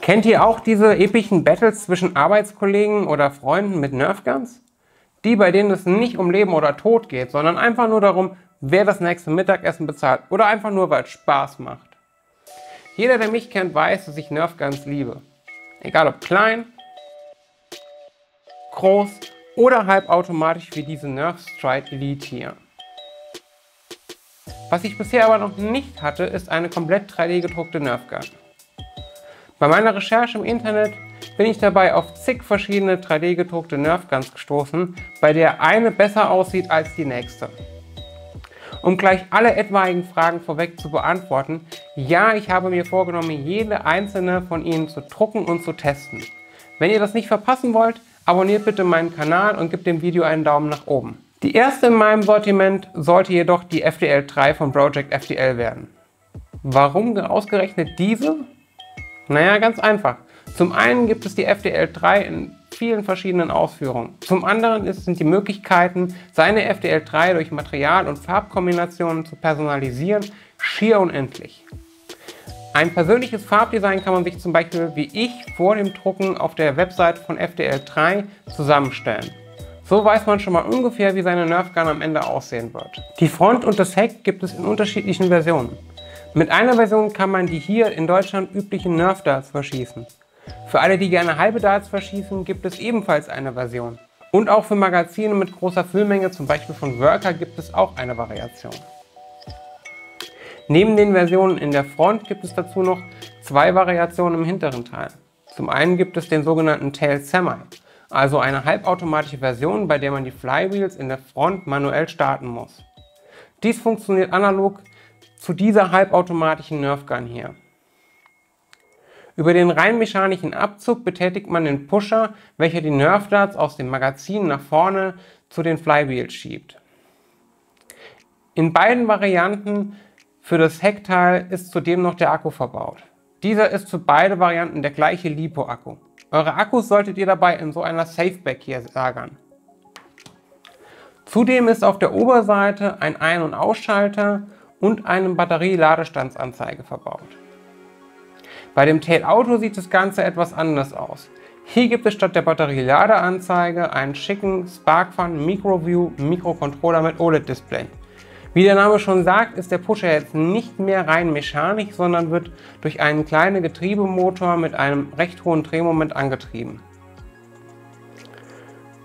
Kennt ihr auch diese epischen Battles zwischen Arbeitskollegen oder Freunden mit Nerfguns? Die, bei denen es nicht um Leben oder Tod geht, sondern einfach nur darum, wer das nächste Mittagessen bezahlt oder einfach nur, weil es Spaß macht. Jeder, der mich kennt, weiß, dass ich Nerfguns liebe. Egal ob klein, groß oder halbautomatisch wie diese Nerf Strike Elite hier. Was ich bisher aber noch nicht hatte, ist eine komplett 3D gedruckte Nerfgun. Bei meiner Recherche im Internet bin ich dabei auf zig verschiedene 3D gedruckte Nerfguns gestoßen, bei der eine besser aussieht als die nächste. Um gleich alle etwaigen Fragen vorweg zu beantworten, ja, ich habe mir vorgenommen, jede einzelne von ihnen zu drucken und zu testen. Wenn ihr das nicht verpassen wollt, abonniert bitte meinen Kanal und gebt dem Video einen Daumen nach oben. Die erste in meinem Sortiment sollte jedoch die FDL-3 von Project FDL werden. Warum ausgerechnet diese? Naja, ganz einfach. Zum einen gibt es die FDL-3 in vielen verschiedenen Ausführungen. Zum anderen sind die Möglichkeiten, seine FDL-3 durch Material- und Farbkombinationen zu personalisieren, schier unendlich. Ein persönliches Farbdesign kann man sich zum Beispiel, wie ich, vor dem Drucken auf der Website von FDL-3 zusammenstellen. So weiß man schon mal ungefähr, wie seine Nerfgun am Ende aussehen wird. Die Front und das Heck gibt es in unterschiedlichen Versionen. Mit einer Version kann man die hier in Deutschland üblichen Nerf-Darts verschießen. Für alle, die gerne halbe Darts verschießen, gibt es ebenfalls eine Version. Und auch für Magazine mit großer Füllmenge, zum Beispiel von Worker, gibt es auch eine Variation. Neben den Versionen in der Front gibt es dazu noch zwei Variationen im hinteren Teil. Zum einen gibt es den sogenannten Tail Semi, also eine halbautomatische Version, bei der man die Flywheels in der Front manuell starten muss. Dies funktioniert analog zu dieser halbautomatischen Nerfgun hier. Über den rein mechanischen Abzug betätigt man den Pusher, welcher die Nerf Darts aus dem Magazin nach vorne zu den Flywheels schiebt. In beiden Varianten für das Heckteil ist zudem noch der Akku verbaut. Dieser ist für beide Varianten der gleiche LiPo-Akku. Eure Akkus solltet ihr dabei in so einer Safeback hier lagern. Zudem ist auf der Oberseite ein Ein- und Ausschalter und eine Batterie-Ladestandsanzeige verbaut. Bei dem Tail Auto sieht das Ganze etwas anders aus. Hier gibt es statt der Batterie-Ladeanzeige einen schicken SparkFun MicroView Mikrocontroller mit OLED-Display. Wie der Name schon sagt, ist der Pusher jetzt nicht mehr rein mechanisch, sondern wird durch einen kleinen Getriebemotor mit einem recht hohen Drehmoment angetrieben.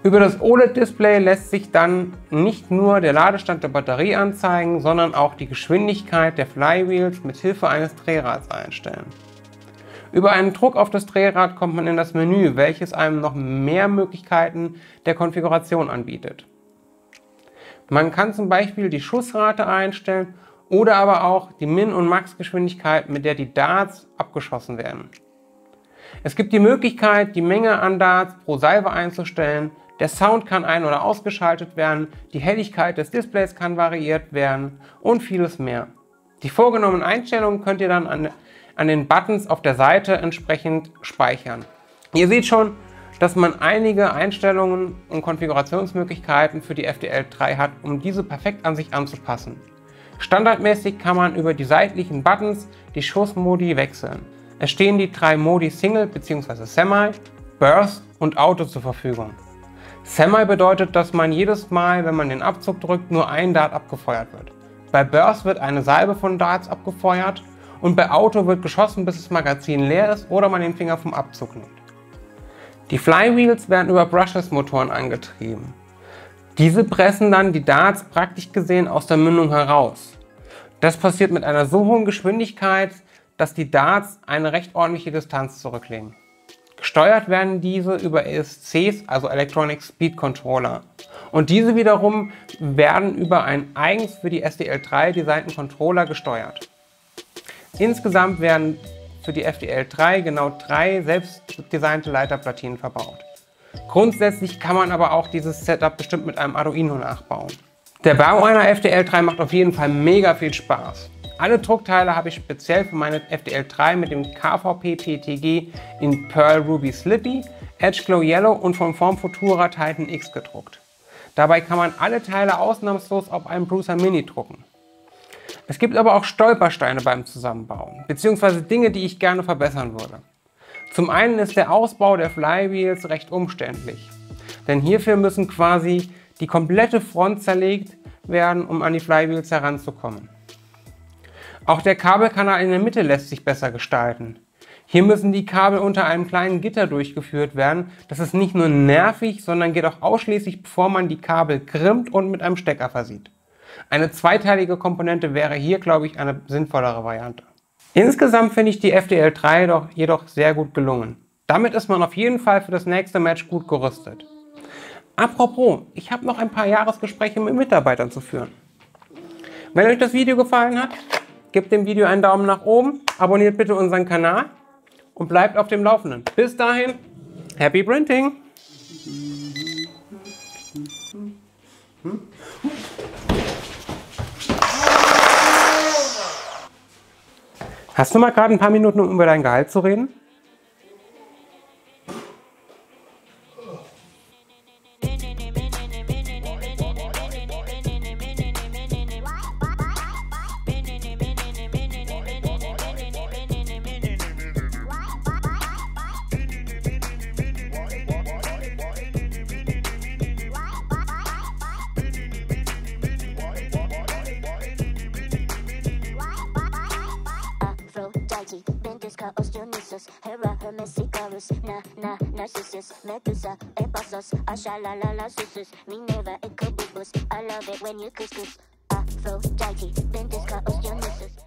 Über das OLED-Display lässt sich dann nicht nur der Ladestand der Batterie anzeigen, sondern auch die Geschwindigkeit der Flywheels mit Hilfe eines Drehrads einstellen. Über einen Druck auf das Drehrad kommt man in das Menü, welches einem noch mehr Möglichkeiten der Konfiguration anbietet. Man kann zum Beispiel die Schussrate einstellen oder aber auch die Min- und Max-Geschwindigkeit, mit der die Darts abgeschossen werden. Es gibt die Möglichkeit, die Menge an Darts pro Salve einzustellen, der Sound kann ein- oder ausgeschaltet werden, die Helligkeit des Displays kann variiert werden und vieles mehr. Die vorgenommenen Einstellungen könnt ihr dann an den Buttons auf der Seite entsprechend speichern. Ihr seht schon, dass man einige Einstellungen und Konfigurationsmöglichkeiten für die FDL-3 hat, um diese perfekt an sich anzupassen. Standardmäßig kann man über die seitlichen Buttons die Schussmodi wechseln. Es stehen die drei Modi Single bzw. Semi, Burst und Auto zur Verfügung. Semi bedeutet, dass man jedes Mal, wenn man den Abzug drückt, nur ein Dart abgefeuert wird. Bei Burst wird eine Salve von Darts abgefeuert und bei Auto wird geschossen, bis das Magazin leer ist oder man den Finger vom Abzug nimmt. Die Flywheels werden über Brushless-Motoren angetrieben. Diese pressen dann die Darts praktisch gesehen aus der Mündung heraus. Das passiert mit einer so hohen Geschwindigkeit, dass die Darts eine recht ordentliche Distanz zurücklegen. Gesteuert werden diese über ESCs, also Electronic Speed Controller. Und diese wiederum werden über einen eigens für die FDL-3 designten Controller gesteuert. Insgesamt werden für die FDL-3 genau 3 selbstdesignte Leiterplatinen verbaut. Grundsätzlich kann man aber auch dieses Setup bestimmt mit einem Arduino nachbauen. Der Bau einer FDL-3 macht auf jeden Fall mega viel Spaß. Alle Druckteile habe ich speziell für meine FDL-3 mit dem KVP PETG in Pearl Ruby Slippy, Edge Glow Yellow und von Form Futura Titan X gedruckt. Dabei kann man alle Teile ausnahmslos auf einem Prusa Mini drucken. Es gibt aber auch Stolpersteine beim Zusammenbauen, beziehungsweise Dinge, die ich gerne verbessern würde. Zum einen ist der Ausbau der Flywheels recht umständlich, denn hierfür müssen quasi die komplette Front zerlegt werden, um an die Flywheels heranzukommen. Auch der Kabelkanal in der Mitte lässt sich besser gestalten. Hier müssen die Kabel unter einem kleinen Gitter durchgeführt werden. Das ist nicht nur nervig, sondern geht auch ausschließlich, bevor man die Kabel krimmt und mit einem Stecker versieht. Eine zweiteilige Komponente wäre hier, glaube ich, eine sinnvollere Variante. Insgesamt finde ich die FDL-3 jedoch sehr gut gelungen. Damit ist man auf jeden Fall für das nächste Match gut gerüstet. Apropos, ich habe noch ein paar Jahresgespräche mit Mitarbeitern zu führen. Wenn euch das Video gefallen hat, gebt dem Video einen Daumen nach oben, abonniert bitte unseren Kanal und bleibt auf dem Laufenden. Bis dahin, happy printing! Hast du mal gerade ein paar Minuten, um über dein Gehalt zu reden? Hera, Hermes, Icarus, Na, Narcissus, Medusa, Epassos, Asha, La, Susus, Minerva, Ecobubus. I love it when you couscous. Aphrodite, Ventus, Chaos, Dionysus.